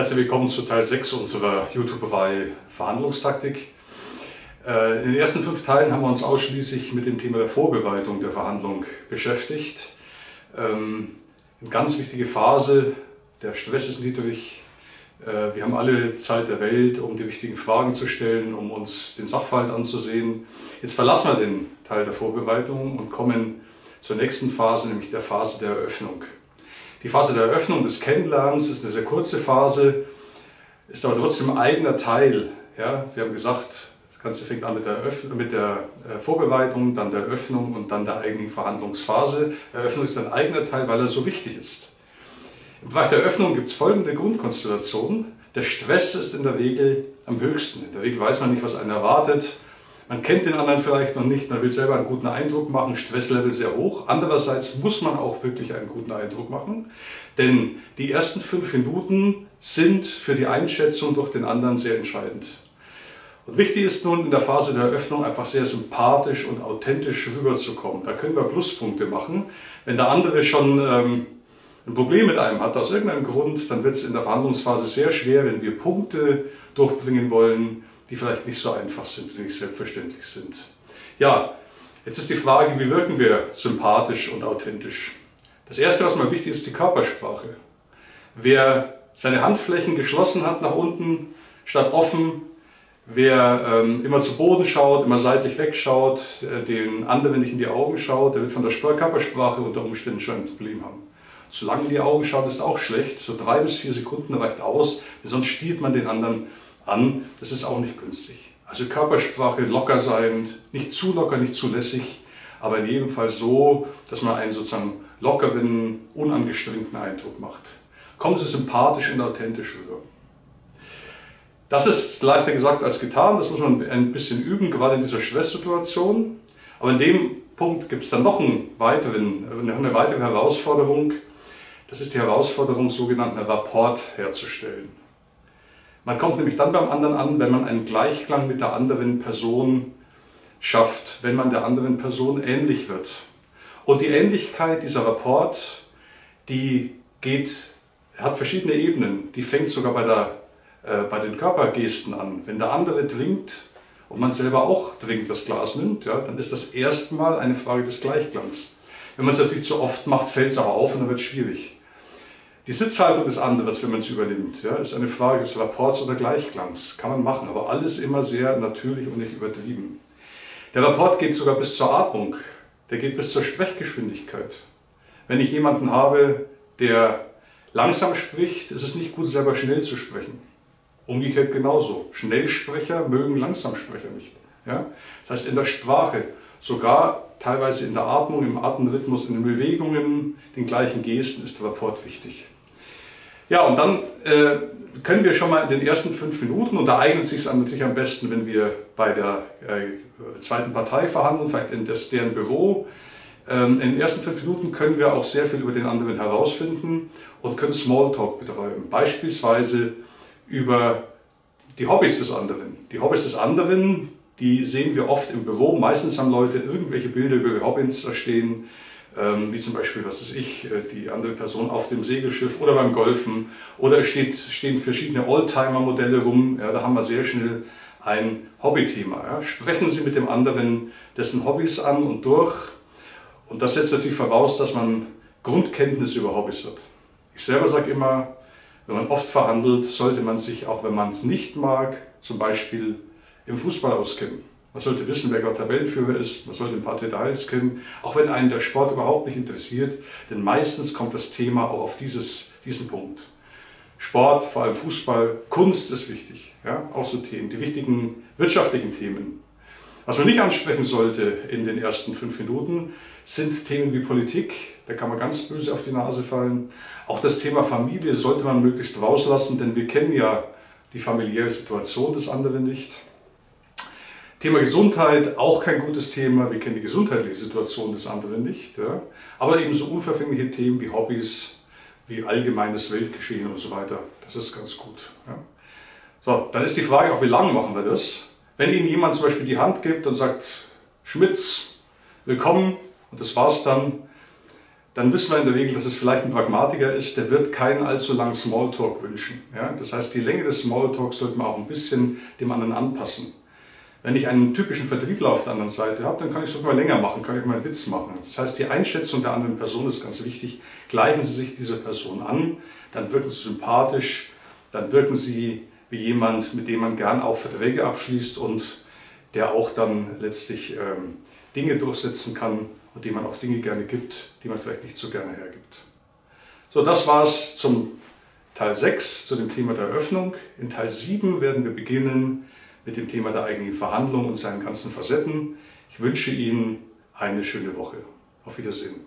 Herzlich willkommen zu Teil 6 unserer YouTube-Reihe Verhandlungstaktik. In den ersten 5 Teilen haben wir uns ausschließlich mit dem Thema der Vorbereitung der Verhandlung beschäftigt. Eine ganz wichtige Phase, der Stress ist niedrig. Wir haben alle Zeit der Welt, um die wichtigen Fragen zu stellen, um uns den Sachverhalt anzusehen. Jetzt verlassen wir den Teil der Vorbereitung und kommen zur nächsten Phase, nämlich der Phase der Eröffnung. Die Phase der Eröffnung des Kennenlernens ist eine sehr kurze Phase, ist aber trotzdem ein eigener Teil. Ja, wir haben gesagt, das Ganze fängt an mit der Vorbereitung, dann der Eröffnung und dann der eigenen Verhandlungsphase. Eröffnung ist ein eigener Teil, weil er so wichtig ist. Im Bereich der Eröffnung gibt es folgende Grundkonstellation. Der Stress ist in der Regel am höchsten. In der Regel weiß man nicht, was einen erwartet. Man kennt den anderen vielleicht noch nicht, man will selber einen guten Eindruck machen, Stresslevel sehr hoch. Andererseits muss man auch wirklich einen guten Eindruck machen, denn die ersten 5 Minuten sind für die Einschätzung durch den anderen sehr entscheidend. Und wichtig ist nun, in der Phase der Eröffnung einfach sehr sympathisch und authentisch rüberzukommen. Da können wir Pluspunkte machen. Wenn der andere schon ein Problem mit einem hat, aus irgendeinem Grund, dann wird es in der Verhandlungsphase sehr schwer, wenn wir Punkte durchbringen wollen, die vielleicht nicht so einfach sind und nicht selbstverständlich sind. Ja, jetzt ist die Frage, wie wirken wir sympathisch und authentisch? Das Erste, was mal wichtig ist, die Körpersprache. Wer seine Handflächen geschlossen hat nach unten, statt offen, wer immer zu Boden schaut, immer seitlich wegschaut, den anderen nicht in die Augen schaut, der wird von der Körpersprache unter Umständen schon ein Problem haben. Zu lange in die Augen schauen ist auch schlecht, so 3 bis 4 Sekunden reicht aus, sonst stiehlt man den anderen an, das ist auch nicht günstig. Also Körpersprache locker sein, nicht zu locker, nicht zu lässig, aber in jedem Fall so, dass man einen sozusagen lockeren, unangestrengten Eindruck macht. Kommen Sie sympathisch und authentisch rüber. Das ist leichter gesagt als getan, das muss man ein bisschen üben, gerade in dieser Stresssituation. Aber in dem Punkt gibt es dann noch eine weitere Herausforderung. Das ist die Herausforderung, sogenannten Rapport herzustellen. Man kommt nämlich dann beim anderen an, wenn man einen Gleichklang mit der anderen Person schafft, wenn man der anderen Person ähnlich wird. Und die Ähnlichkeit, dieser Rapport, die hat verschiedene Ebenen. Die fängt sogar bei den Körpergesten an. Wenn der andere trinkt und man selber auch trinkt, das Glas nimmt, ja, dann ist das erstmal eine Frage des Gleichklangs. Wenn man es natürlich zu oft macht, fällt es aber auf und dann wird es schwierig. Die Sitzhaltung des anderen, wenn man es übernimmt, ja, ist eine Frage des Rapports oder Gleichklangs. Kann man machen, aber alles immer sehr natürlich und nicht übertrieben. Der Rapport geht sogar bis zur Atmung, der geht bis zur Sprechgeschwindigkeit. Wenn ich jemanden habe, der langsam spricht, ist es nicht gut, selber schnell zu sprechen. Umgekehrt genauso. Schnellsprecher mögen Langsamsprecher nicht. Ja? Das heißt, in der Sprache, sogar teilweise in der Atmung, im Atemrhythmus, in den Bewegungen, den gleichen Gesten ist der Rapport wichtig. Ja, und dann können wir schon mal in den ersten 5 Minuten, und da eignet sich es natürlich am besten, wenn wir bei der zweiten Partei verhandeln, vielleicht in deren Büro. In den ersten 5 Minuten können wir auch sehr viel über den anderen herausfinden und können Smalltalk betreiben, beispielsweise über die Hobbys des anderen. Die Hobbys des anderen, die sehen wir oft im Büro. Meistens haben Leute irgendwelche Bilder über Hobbys da stehen, wie zum Beispiel, was weiß ich, die andere Person auf dem Segelschiff oder beim Golfen, oder es stehen verschiedene Oldtimer-Modelle rum, ja, da haben wir sehr schnell ein Hobbythema. Ja. Sprechen Sie mit dem anderen dessen Hobbys an und durch, und das setzt natürlich voraus, dass man Grundkenntnisse über Hobbys hat. Ich selber sage immer, wenn man oft verhandelt, sollte man sich, auch wenn man es nicht mag, zum Beispiel im Fußball auskennen. Man sollte wissen, wer gerade Tabellenführer ist, man sollte ein paar Details kennen, auch wenn einen der Sport überhaupt nicht interessiert, denn meistens kommt das Thema auch auf diesen Punkt. Sport, vor allem Fußball, Kunst ist wichtig, ja? Auch so Themen, die wichtigen wirtschaftlichen Themen. Was man nicht ansprechen sollte in den ersten 5 Minuten, sind Themen wie Politik, da kann man ganz böse auf die Nase fallen. Auch das Thema Familie sollte man möglichst rauslassen, denn wir kennen ja die familiäre Situation des anderen nicht. Thema Gesundheit, auch kein gutes Thema. Wir kennen die gesundheitliche Situation des anderen nicht. Ja? Aber eben so unverfängliche Themen wie Hobbys, wie allgemeines Weltgeschehen und so weiter, das ist ganz gut. Ja? So, dann ist die Frage auch, wie lange machen wir das? Wenn Ihnen jemand zum Beispiel die Hand gibt und sagt, Schmitz, willkommen, und das war's dann, dann wissen wir in der Regel, dass es vielleicht ein Pragmatiker ist, der wird keinen allzu langen Smalltalk wünschen. Ja? Das heißt, die Länge des Smalltalks sollte man auch ein bisschen dem anderen anpassen. Wenn ich einen typischen Vertriebler auf der anderen Seite habe, dann kann ich es auch mal länger machen, kann ich mal einen Witz machen. Das heißt, die Einschätzung der anderen Person ist ganz wichtig. Gleichen Sie sich dieser Person an, dann wirken Sie sympathisch, dann wirken Sie wie jemand, mit dem man gern auch Verträge abschließt und der auch dann letztlich Dinge durchsetzen kann und dem man auch Dinge gerne gibt, die man vielleicht nicht so gerne hergibt. So, das war es zum Teil 6, zu dem Thema der Eröffnung. In Teil 7 werden wir beginnen mit dem Thema der eigenen Verhandlung und seinen ganzen Facetten. Ich wünsche Ihnen eine schöne Woche. Auf Wiedersehen.